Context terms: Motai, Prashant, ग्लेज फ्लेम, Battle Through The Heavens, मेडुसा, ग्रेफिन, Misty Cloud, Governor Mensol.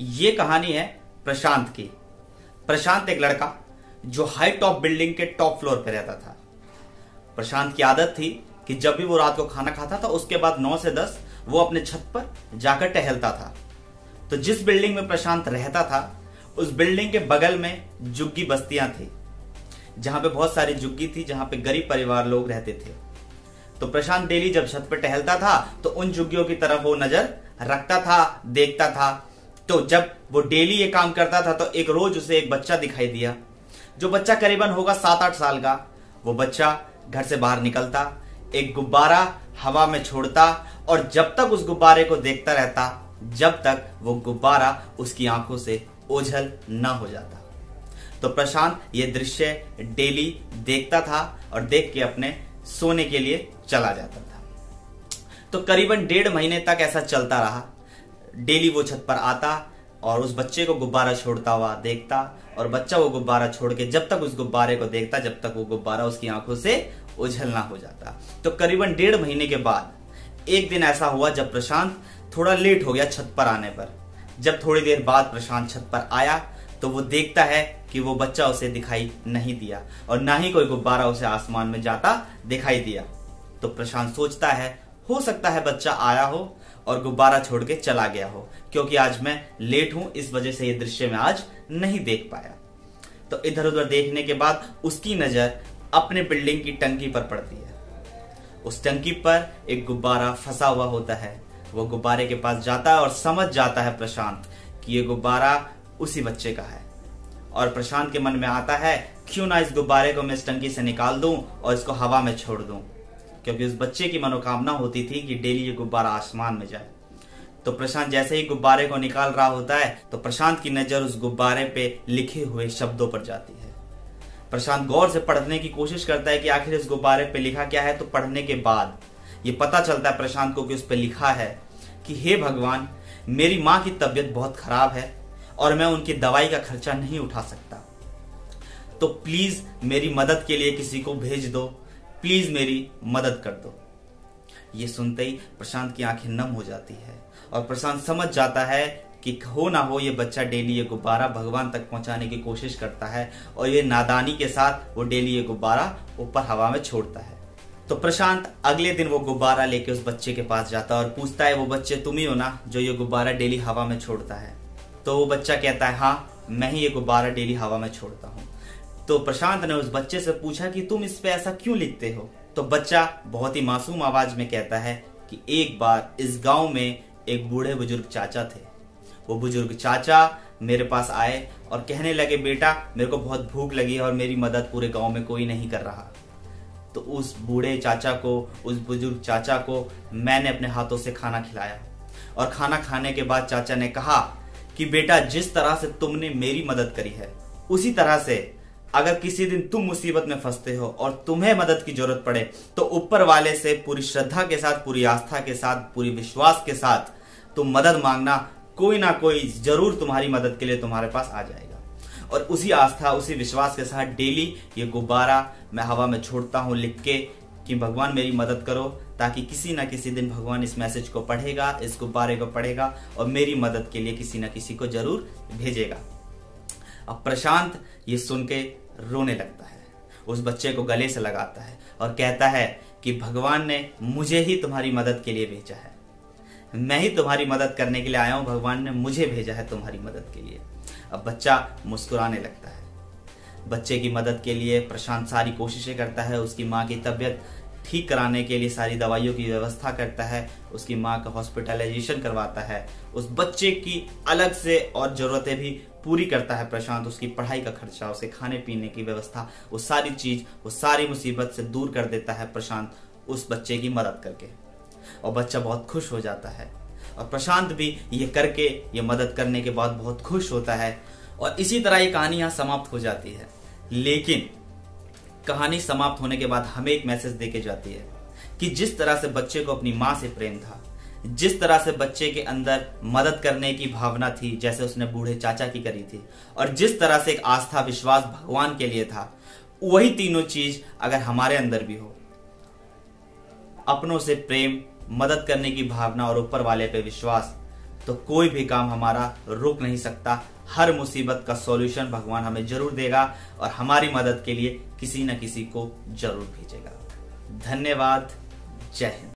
ये कहानी है प्रशांत की। प्रशांत एक लड़का जो हाई टॉप बिल्डिंग के टॉप फ्लोर पर रहता था। प्रशांत की आदत थी कि जब भी वो रात को खाना खाता था उसके बाद 9 से 10 वो अपने छत पर जाकर टहलता था। तो जिस बिल्डिंग में प्रशांत रहता था उस बिल्डिंग के बगल में झुग्गी बस्तियां थी, जहां पे बहुत सारी झुग्गी थी, जहां पे गरीब परिवार लोग रहते थे। तो प्रशांत डेली जब छत पर टहलता था तो उन झुग्गियों की तरफ वो नजर रखता था, देखता था। तो जब वो डेली ये काम करता था तो एक रोज उसे एक बच्चा दिखाई दिया, जो बच्चा करीबन होगा 7-8 साल का। वो बच्चा घर से बाहर निकलता, एक गुब्बारा हवा में छोड़ता और जब तक उस गुब्बारे को देखता रहता जब तक वो गुब्बारा उसकी आंखों से ओझल ना हो जाता। तो प्रशांत ये दृश्य डेली देखता था और देख के अपने सोने के लिए चला जाता था। तो करीबन 1.5 महीने तक ऐसा चलता रहा। डेली वो छत पर आता और उस बच्चे को गुब्बारा छोड़ता हुआ देखता और बच्चा वो गुब्बारा छोड़ के जब तक उस गुब्बारे को देखता जब तक वो गुब्बारा उसकी आंखों से ओझल ना हो जाता। तो करीबन 1.5 महीने के बाद एक दिन ऐसा हुआ जब प्रशांत थोड़ा लेट हो गया छत पर आने पर। जब थोड़ी देर बाद प्रशांत छत पर आया तो वो देखता है कि वो बच्चा उसे दिखाई नहीं दिया और ना ही कोई गुब्बारा उसे आसमान में जाता दिखाई दिया। तो प्रशांत सोचता है हो सकता है बच्चा आया हो और गुब्बारा छोड़ के चला गया हो, क्योंकि आज मैं लेट हूं इस वजह से ये दृश्य मैं आज नहीं देख पाया। तो इधर उधर देखने के बाद उसकी नजर अपने बिल्डिंग की टंकी पर पड़ती है। उस टंकी पर एक गुब्बारा फंसा हुआ होता है। वो गुब्बारे के पास जाता है और समझ जाता है प्रशांत कि ये गुब्बारा उसी बच्चे का है। और प्रशांत के मन में आता है क्यों ना इस गुब्बारे को मैं इस टंकी से निकाल दूं और इसको हवा में छोड़ दूं, क्योंकि उस बच्चे की मनोकामना होती थी कि डेली ये गुब्बारा आसमान में जाए। तो प्रशांत जैसे ही गुब्बारे को निकाल रहा होता है तो प्रशांत की नजर उस गुब्बारे पे लिखे हुए शब्दों पर जाती है। प्रशांत गौर से पढ़ने की कोशिश करता है कि आखिर इस गुब्बारे पे लिखा क्या है। तो पढ़ने के बाद ये पता चलता है प्रशांत को कि उस पे लिखा है कि हे भगवान, मेरी माँ की तबीयत बहुत खराब है और मैं उनकी दवाई का खर्चा नहीं उठा सकता, तो प्लीज मेरी मदद के लिए किसी को भेज दो, प्लीज मेरी मदद कर दो। ये सुनते ही प्रशांत की आंखें नम हो जाती है और प्रशांत समझ जाता है कि हो ना हो ये बच्चा डेली ये गुब्बारा भगवान तक पहुंचाने की कोशिश करता है और ये नादानी के साथ वो डेली ये गुब्बारा ऊपर हवा में छोड़ता है। तो प्रशांत अगले दिन वो गुब्बारा लेके उस बच्चे के पास जाता है और पूछता है वो बच्चे तुम ही हो ना जो ये गुब्बारा डेली हवा में छोड़ता है। तो वो बच्चा कहता है हाँ, मैं ही ये गुब्बारा डेली हवा में छोड़ता हूँ। तो प्रशांत ने उस बच्चे से पूछा कि तुम इस पे ऐसा क्यों लिखते हो। तो बच्चा बहुत ही मासूम आवाज में कहता है कि एक बार इस गांव में एक बूढ़े बुजुर्ग चाचा थे। वो बुजुर्ग चाचा मेरे पास आए और कहने लगे बेटा मेरे को बहुत भूख लगी है और मेरी मदद पूरे गांव में कोई नहीं कर रहा। तो उस बूढ़े चाचा को, उस बुजुर्ग चाचा को मैंने अपने हाथों से खाना खिलाया और खाना खाने के बाद चाचा ने कहा कि बेटा जिस तरह से तुमने मेरी मदद करी है उसी तरह से अगर किसी दिन तुम मुसीबत में फंसते हो और तुम्हें मदद की जरूरत पड़े तो ऊपर वाले से पूरी श्रद्धा के साथ, पूरी आस्था के साथ, पूरी विश्वास के साथ तुम मदद मांगना, कोई ना कोई जरूर तुम्हारी मदद के लिए तुम्हारे पास आ जाएगा। और उसी आस्था, उसी विश्वास के साथ डेली ये गुब्बारा मैं हवा में छोड़ता हूँ लिख के कि भगवान मेरी मदद करो, ताकि किसी ना किसी दिन भगवान इस मैसेज को पढ़ेगा, इस गुब्बारे को पढ़ेगा और मेरी मदद के लिए किसी ना किसी को जरूर भेजेगा। अब प्रशांत ये सुन के रोने लगता है, उस बच्चे को गले से लगाता है और कहता है कि भगवान ने मुझे ही तुम्हारी मदद के लिए भेजा है, मैं ही तुम्हारी मदद करने के लिए आया हूँ, भगवान ने मुझे भेजा है तुम्हारी मदद के लिए। अब बच्चा मुस्कुराने लगता है। बच्चे की मदद के लिए प्रशांत सारी कोशिशें करता है। उसकी माँ की तबीयत ठीक कराने के लिए सारी दवाइयों की व्यवस्था करता है, उसकी माँ का हॉस्पिटलाइजेशन करवाता है, उस बच्चे की अलग से और ज़रूरतें भी पूरी करता है प्रशांत। उसकी पढ़ाई का खर्चा, उसे खाने पीने की व्यवस्था, वो सारी चीज़, वो सारी मुसीबत से दूर कर देता है प्रशांत उस बच्चे की मदद करके। और बच्चा बहुत खुश हो जाता है और प्रशांत भी ये करके, ये मदद करने के बाद बहुत खुश होता है। और इसी तरह ये कहानी यहाँ समाप्त हो जाती है। लेकिन कहानी समाप्त होने के बाद हमें एक मैसेज देके जाती है कि जिस तरह से बच्चे को अपनी माँ से प्रेम था, जिस तरह से बच्चे के अंदर मदद करने की भावना थी जैसे उसने बूढ़े चाचा की करी थी, और जिस तरह से एक आस्था, विश्वास भगवान के लिए था, वही तीनों चीज अगर हमारे अंदर भी हो, अपनों से प्रेम, मदद करने की भावना और ऊपर वाले पे विश्वास, तो कोई भी काम हमारा रुक नहीं सकता। हर मुसीबत का सॉल्यूशन भगवान हमें जरूर देगा और हमारी मदद के लिए किसी न किसी को जरूर भेजेगा। धन्यवाद। जय हिंद।